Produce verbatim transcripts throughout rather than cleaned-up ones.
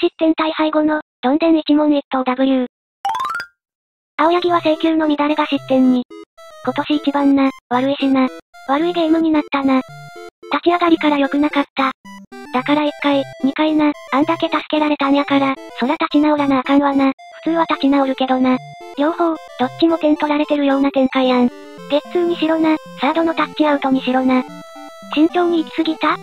失点大敗後の、どんでん一問一答 ダブリュー。青柳は制球の乱れが失点に。今年一番な、悪いしな。悪いゲームになったな。立ち上がりから良くなかった。だから一回、二回な、あんだけ助けられたんやから、そら立ち直らなあかんわな。普通は立ち直るけどな。両方、どっちも点取られてるような展開やん。ゲッツーにしろな、サードのタッチアウトにしろな。慎重に行き過ぎた？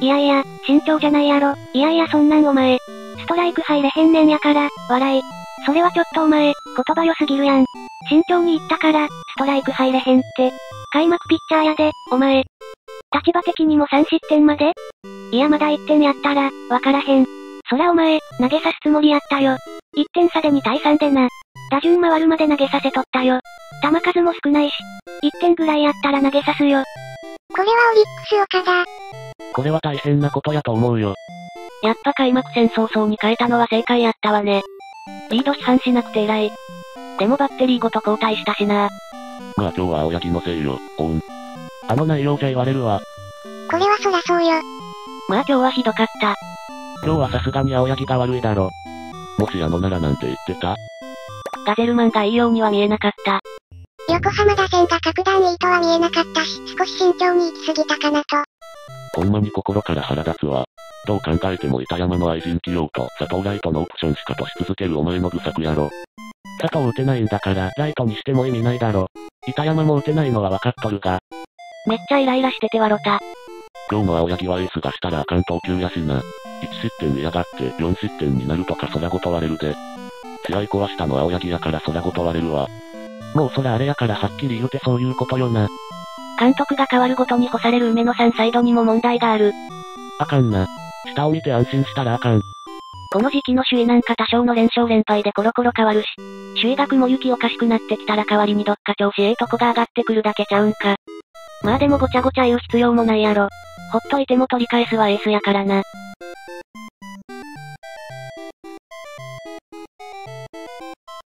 いやいや、慎重じゃないやろ。いやいやそんなんお前。ストライク入れへんねんやから、笑い。それはちょっとお前、言葉良すぎるやん。慎重に行ったから、ストライク入れへんって。開幕ピッチャーやで、お前。立場的にもさん失点まで？いやまだいってんやったら、わからへん。そらお前、投げさすつもりやったよ。いってん差でにたいさんでな。打順回るまで投げさせとったよ。球数も少ないし、いってんぐらいやったら投げさすよ。これはオリックス岡田。これは大変なことやと思うよ。やっぱ開幕戦早々に変えたのは正解やったわね。リード批判しなくて偉い。でもバッテリーごと交代したしな。まあ今日は青柳のせいよ、おん。あの内容じゃ言われるわ。これはそらそうよ。まあ今日はひどかった。今日はさすがに青柳が悪いだろ。もしあのならなんて言ってた？ガゼルマンがいいようには見えなかった。横浜打線が格段いいとは見えなかったし、少し慎重に行き過ぎたかなと。ほんまに心から腹立つわ。どう考えても板山の愛人起用と佐藤ライトのオプションしかとし続けるお前の愚策やろ。佐藤打てないんだからライトにしても意味ないだろ。板山も打てないのは分かっとるが。めっちゃイライラしててわろた。今日の青柳はエースがしたらあかん投球やしな。いちしってん嫌がってよんしってんになるとか空ごと割れるで。試合壊したの青柳やから空ごと割れるわ。もうそらあれやからはっきり言うてそういうことよな。監督が変わるごとに干される梅野さんサイドにも問題がある。あかんな。下を見て安心したらあかん。この時期の首位なんか多少の連勝連敗でコロコロ変わるし、首位が雲行きおかしくなってきたら代わりにどっか調子ええとこが上がってくるだけちゃうんか。まあでもごちゃごちゃ言う必要もないやろ。ほっといても取り返すはエースやからな。